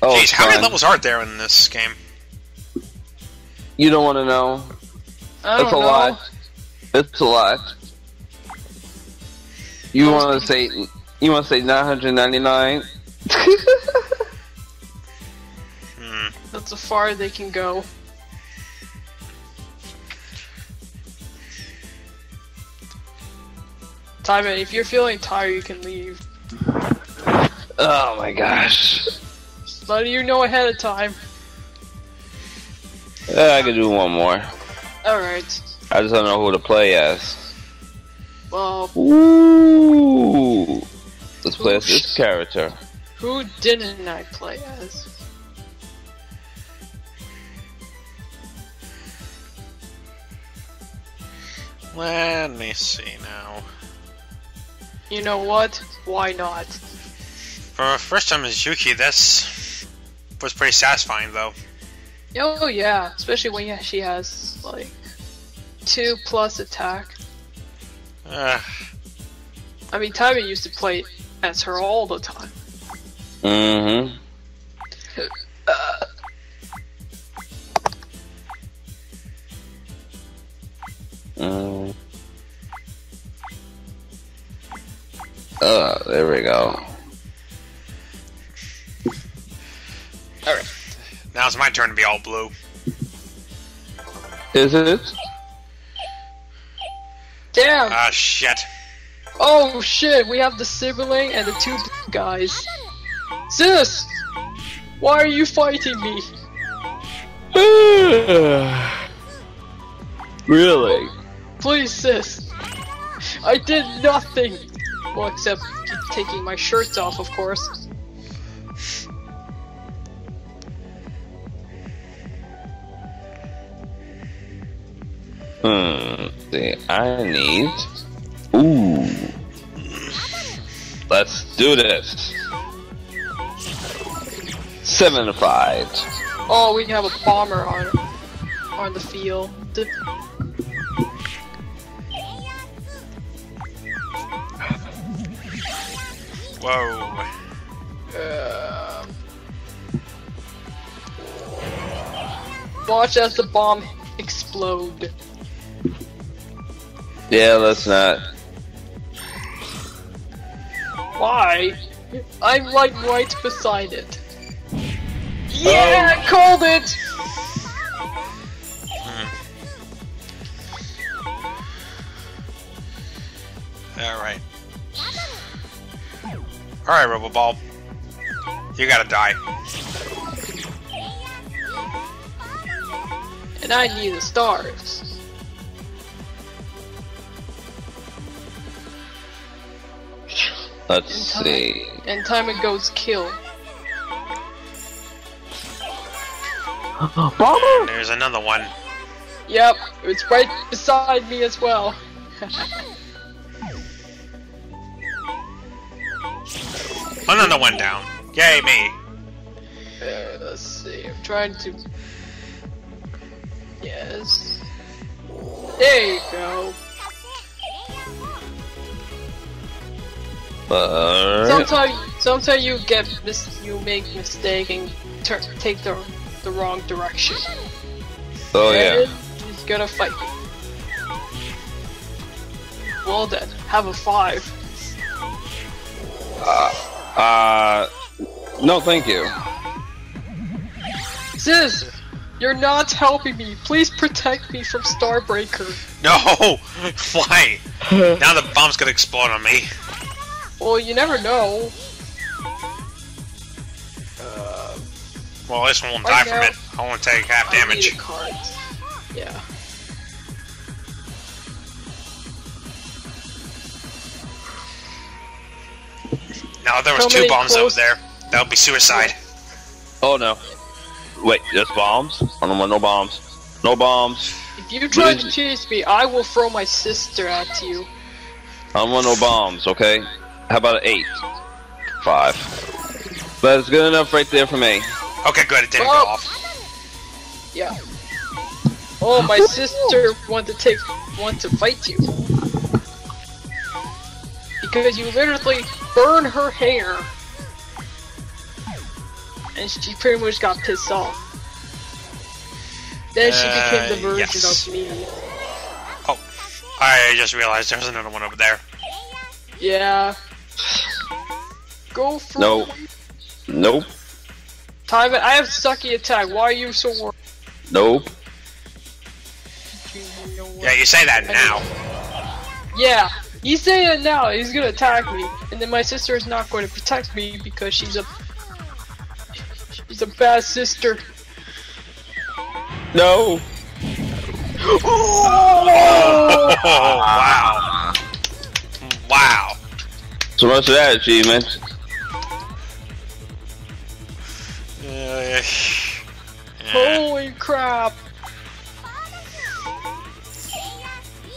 Oh, jeez, how many levels are there in this game? You don't want to know. That's a lot. It's a lot. You want to say? You want to say 999? That's as far as they can go. Tyman, if you're feeling tired, you can leave. Oh my gosh. Just let you know ahead of time. I can do one more. Alright. I just don't know who to play as. Well... Ooh! Let's play as this character. Who didn't I play as? Let me see now. You know what? Why not? For our first time as Yuki, this was pretty satisfying, though. Oh yeah, especially when she has like 2+ attack. I mean, Tyman used to play as her all the time. Mm-hmm. There we go. Alright. Now it's my turn to be all blue. Is it? Damn! Ah, shit. Oh, shit! We have the sibling and the 2 blue guys. Sis! Why are you fighting me? Really? Please, sis! I did nothing! Well, except taking my shirts off, of course. I need... Ooh. Let's do this. 7-5. Oh, we have a bomber on the field. Whoa. Watch as the bomb explode. Yeah, let's not. Why? I'm like right beside it. Yeah, I called it! Alright. Alright, Robo Ball. You gotta die. And I need the stars. Let's see. And Tyman goes kill. Bomber! There's another one. Yep, it's right beside me as well. Another one down. Yay, me. Let's see. I'm trying to. Yes. There you go. Sometimes you make mistake and take the wrong direction. Oh yeah. He's gonna fight. Well then, have a 5. No thank you. Sis, you're not helping me. Please protect me from Starbreaker. No! Why? Now the bomb's gonna explode on me. Well, you never know. Well, this one won't die from it. I won't take half damage. Yeah. No, there was 2 bombs over there. That would be suicide. Oh no. Wait, there's bombs? I don't want no bombs. No bombs. If you try to chase me, I will throw my sister at you. I don't want no bombs, okay? How about an 8? 5. But it's good enough right there for me. Okay, good. It didn't go off. Yeah. Oh, my sister wants to fight you. Because you literally burn her hair. and she pretty much got pissed off. Then she became the version of me. Oh, I just realized there's another one over there. Yeah. Go for it. Nope. Tyman, I have sucky attack. Why are you so worried? Nope. Yeah, you say that now. Yeah, he's saying it now. He's gonna attack me, and then my sister is not going to protect me because she's a bad sister. No. Oh! Wow. Wow. So much of that achievement. Holy crap!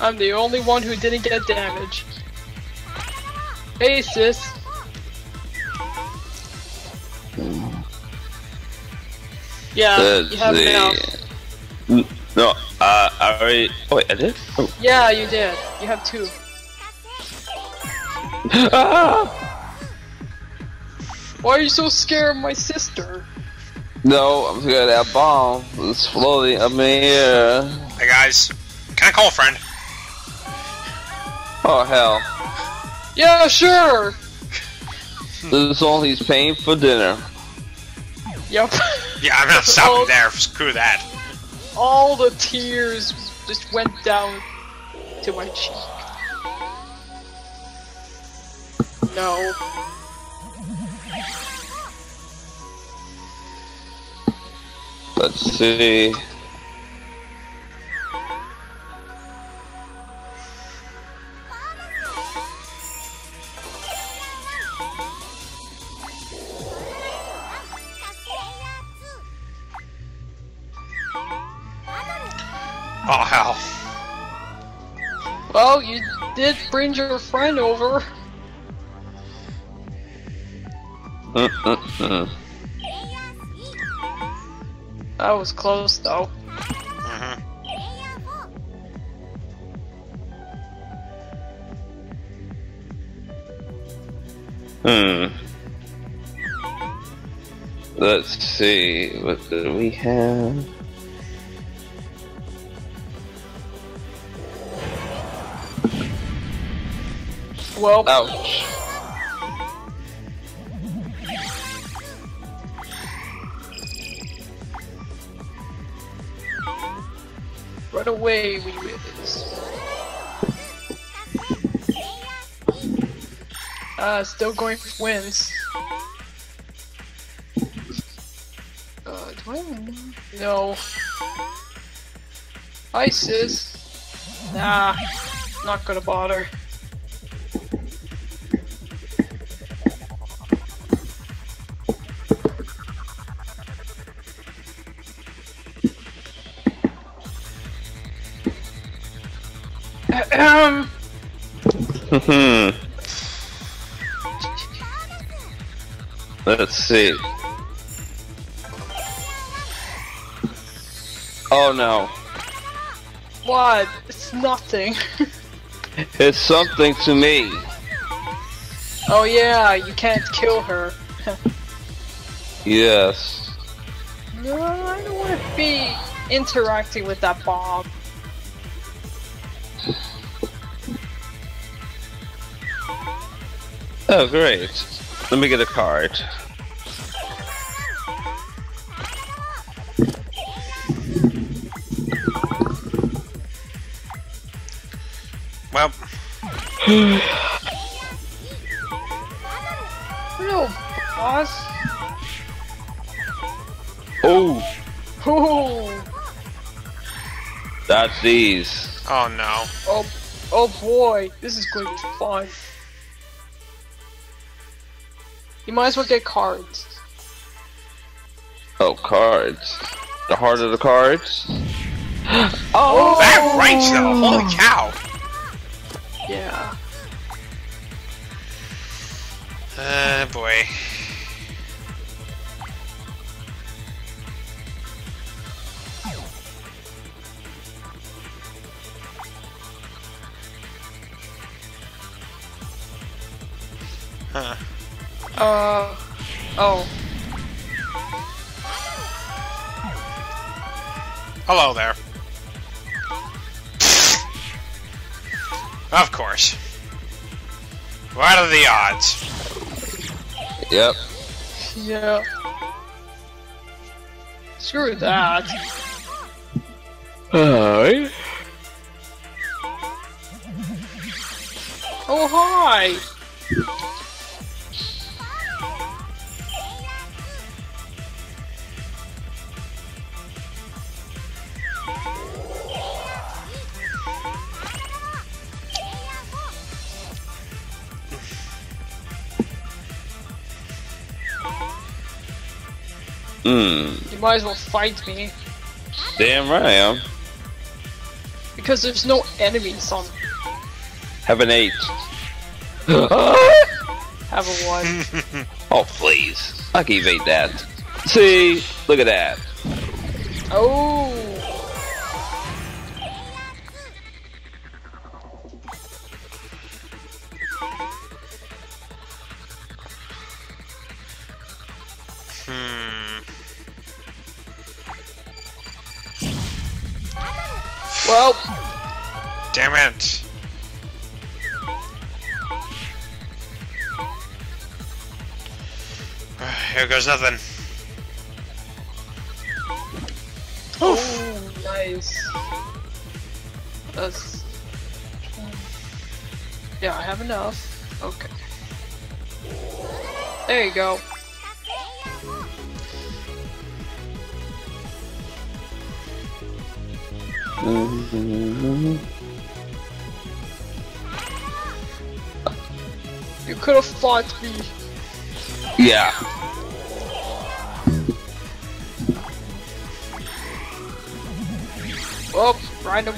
I'm the only one who didn't get damage. Hey, sis. Yeah, you have it now. No, I already. Oh, wait, I did? Oh. Yeah, you did. You have two. Why are you so scared of my sister? No, I'm scared of that bomb. It's floating up in the air. Hey, guys. Can I call a friend? Oh, hell. Yeah, sure! This is all he's paying for dinner. Yep. Yeah, I'm not stopping there. Screw that. All the tears just went down to my cheek. No. Let's see. Oh, hell. Well, you did bring your friend over. That was close, though. Let's see, what do we have? Well, ouch. Run away, WiiWiz. Still going for wins. Do I win? No. Isis. Nah, not gonna bother. Let's see. Oh no. What? It's nothing. It's something to me. Oh yeah, you can't kill her. Yes. No, I don't want to be interacting with that bomb. Oh great. Let me get a card. Well, hello, boss. Oh. Oh. That's these. Oh no. Oh boy, this is going to be fun. You might as well get cards. Oh, cards. The heart of the cards? Oh! That right, though! Holy cow! Yeah. Boy. Huh. Oh. Hello there. Of course. What are the odds? Yep. Yeah. Screw that. Alright. Oh, hi! You might as well fight me. Damn right I am. Because there's no enemies on. Have an 8. Have a 1. Oh please. I can evade that. See? Look at that. Oh. Well, damn it. Here goes nothing. Oh, oof. Nice. That's... yeah, I have enough. Okay. There you go. You could have fought me. Yeah. Oh, random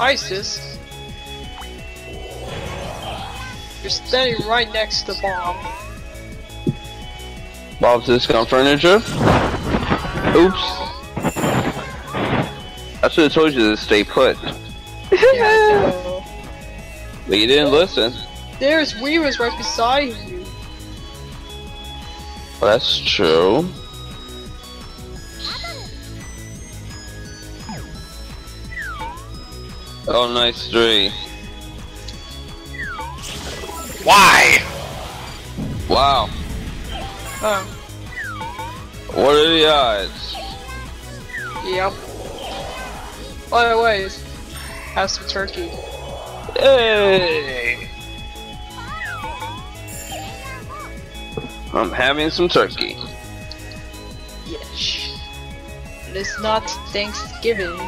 ISIS. You're standing right next to bomb. Bomb's discount furniture. Oops. I should have told you to stay put. Yeah, but you didn't listen. There's Weavers right beside you. Well, that's true. Oh, nice 3. Why? Wow. Huh. What are the odds? Yep. By the way, have some turkey. Hey! I'm having some turkey. Yes. But it's not Thanksgiving.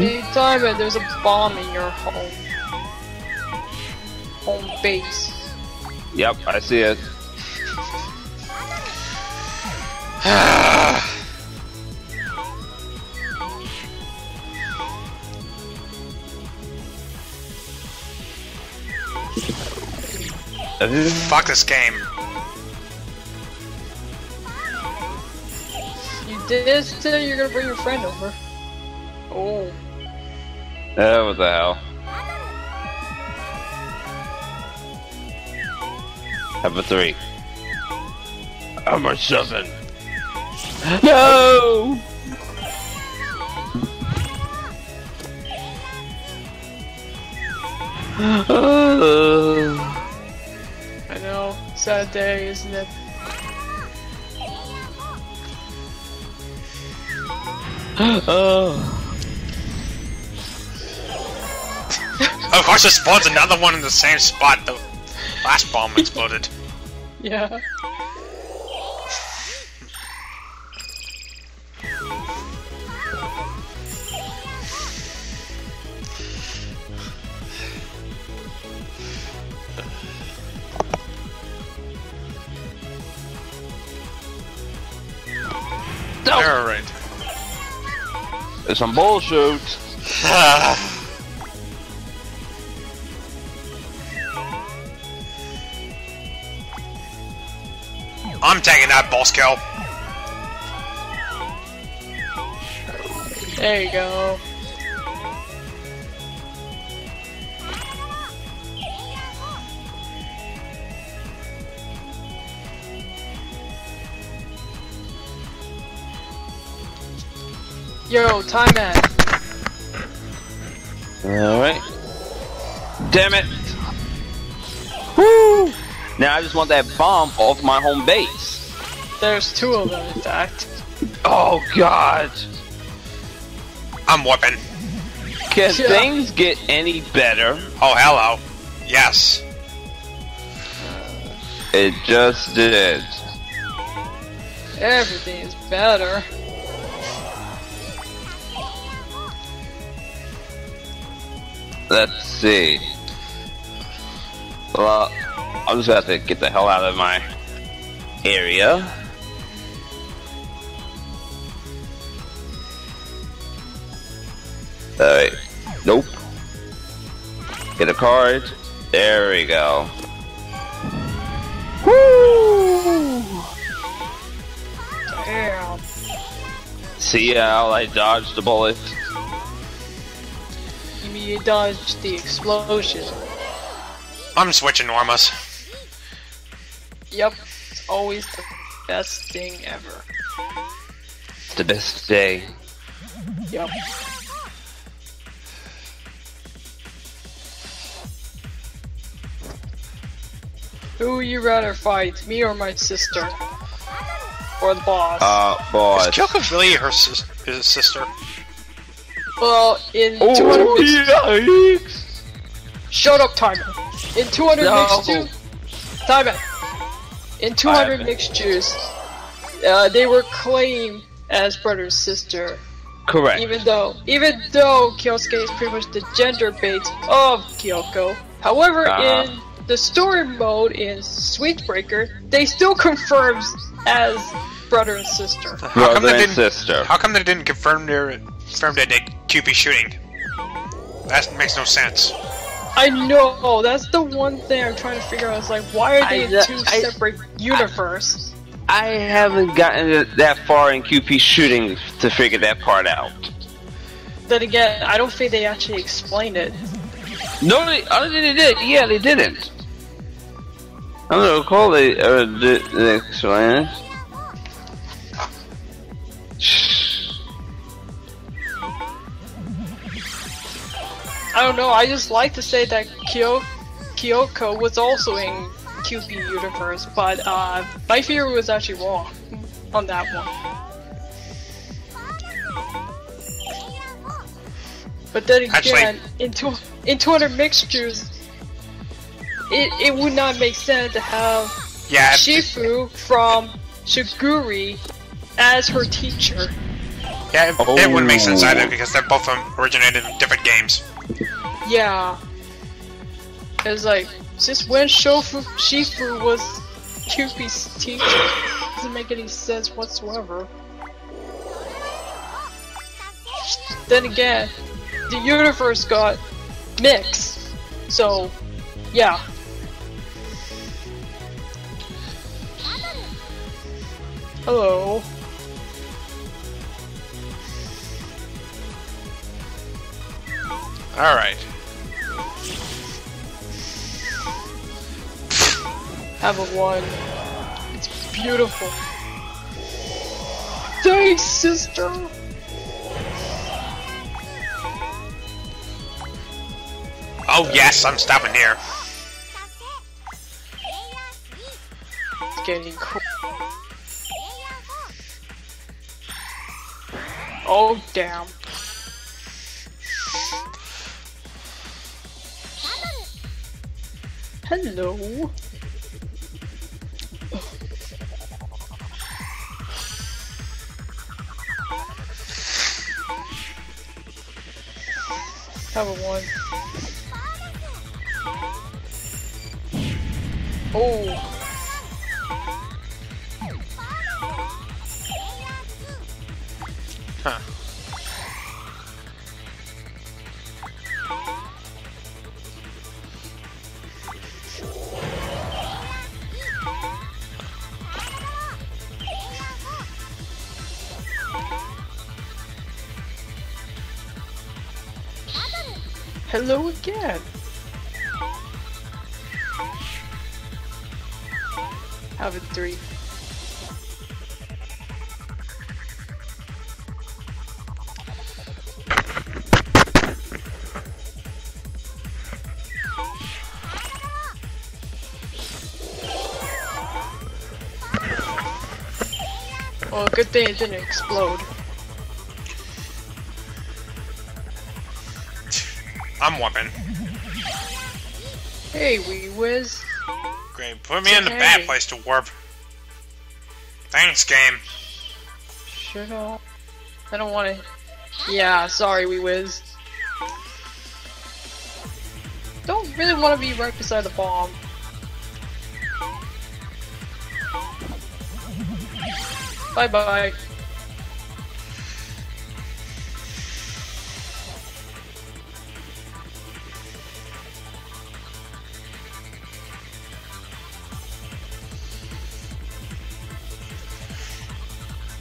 Hey, Tyman, there's a bomb in your home base. Yep, I see it. Fuck this game. You did this today, you're gonna bring your friend over. Oh. Yeah, what the hell. Have a 3. I'm a 7. No! I know, sad day, isn't it? Oh. Of course, it spawns another one in the same spot. The last bomb exploded. Yeah. Alright. It's some bullshit. I'm taking that boss kill. There you go. Yo, time man. Alright. Damn it! Woo! Now I just want that bomb off my home base. There's two of them, in fact. Oh god! I'm whooping. Can things get any better? Oh, hello. Yes. It just did. Everything is better. Let's see. Well, I'm just gonna have to get the hell out of my area. Alright. Nope. Get a card. There we go. Woo! Damn. See how I dodged the bullet? You mean you dodged the explosion? I'm switching Normas. Yep. It's always the best thing ever. It's the best day. Yep. Who would you rather fight, me or my sister? Or the boss? Boss. Is Kyoko really her sister? Well, in 200 mix... Shut up, Tyler! In 200 mix... Tyler! In 200 mixtures, they were claimed as brother and sister. Correct. Even though Kiyosuke is pretty much the gender bait of Kyoko. However, in the story mode in Sweetbreaker, they still confirms as brother and sister. How come they didn't confirm that they QP shooting? That makes no sense. I know, that's the one thing I'm trying to figure out. It's like, why are they in two separate universes? I haven't gotten that far in QP shooting to figure that part out. Then again, I don't think they actually explained it. No, I don't think they did. Yeah, they didn't. I don't recall they did explain it. I don't know. I just like to say that Kyoko was also in QP universe, but my theory was actually wrong on that one. But then again, actually, in 200 mixtures, it would not make sense to have Shifu from Shiguri as her teacher. Yeah, it wouldn't make sense either because they're both originated in different games. Yeah. It's like, since when Shifu was Kyuubi's teacher? It doesn't make any sense whatsoever. Then again, the universe got mixed, so yeah. Hello. All right. Have a one. It's beautiful. Thanks, sister. Oh yes, I'm stopping here. It's getting cool. Oh damn. Hello. Have a one. Oh. Huh. Hello again. Have a three. Well, good thing it didn't explode. I'm whooping. Hey, WiiWiz. Great, put me in the bad place to warp. Thanks, game. Shut up. I don't want to. Yeah, sorry, WiiWiz. Don't really want to be right beside the bomb. Bye bye.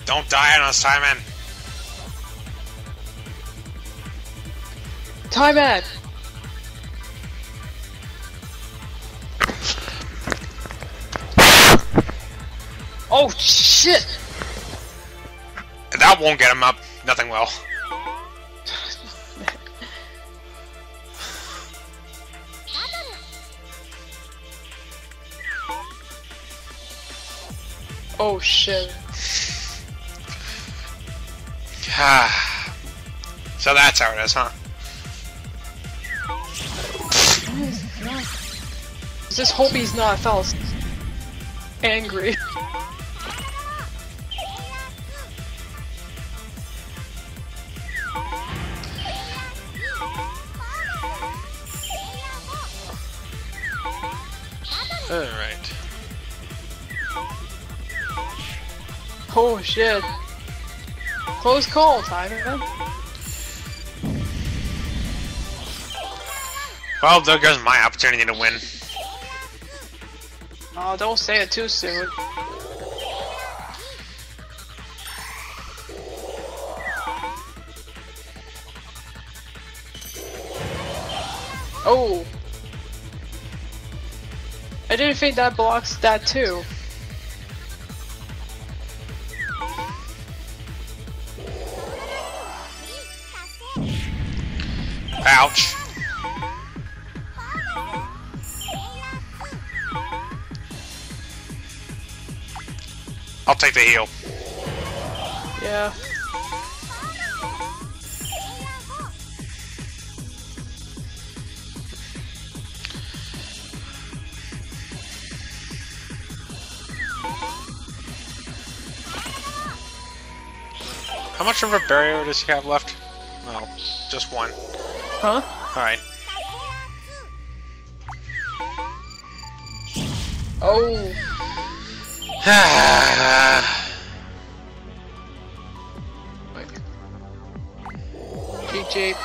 Don't die on us, Tyman. Tyman! Oh shit! That won't get him up. Nothing will. Oh shit. So that's how it is, huh? Just hope he's not fell angry. Alright. Oh shit. Close call, Tyler. Well, there goes my opportunity to win. Oh, don't say it too soon. Oh! I didn't think that blocks that too. Ouch. I'll take the heal. Yeah. How much of a barrier does he have left? No, just one. Huh? Alright. Oh. GG.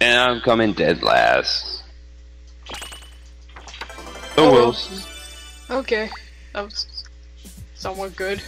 And I'm coming dead last. Oh, well. Okay, that was somewhat good.